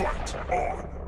Fight on!